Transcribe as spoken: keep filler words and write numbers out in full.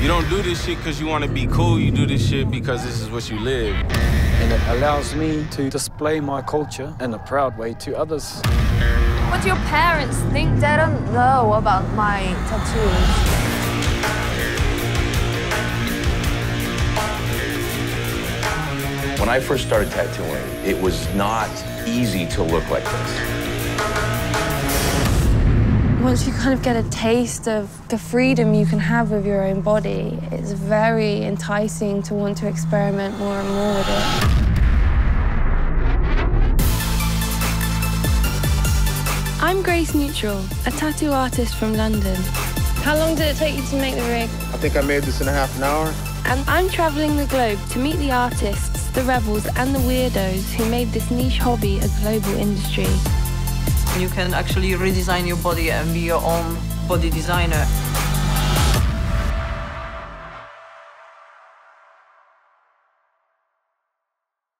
You don't do this shit because you want to be cool. You do this shit because this is what you live. And it allows me to display my culture in a proud way to others. What do your parents think? They don't know about my tattoos. When I first started tattooing, it was not easy to look like this. Once you kind of get a taste of the freedom you can have with your own body, it's very enticing to want to experiment more and more with it. I'm Grace Neutral, a tattoo artist from London. How long did it take you to make the rig? I think I made this in a half an hour. And I'm travelling the globe to meet the artists, the rebels and the weirdos who made this niche hobby a global industry. You can actually redesign your body and be your own body designer.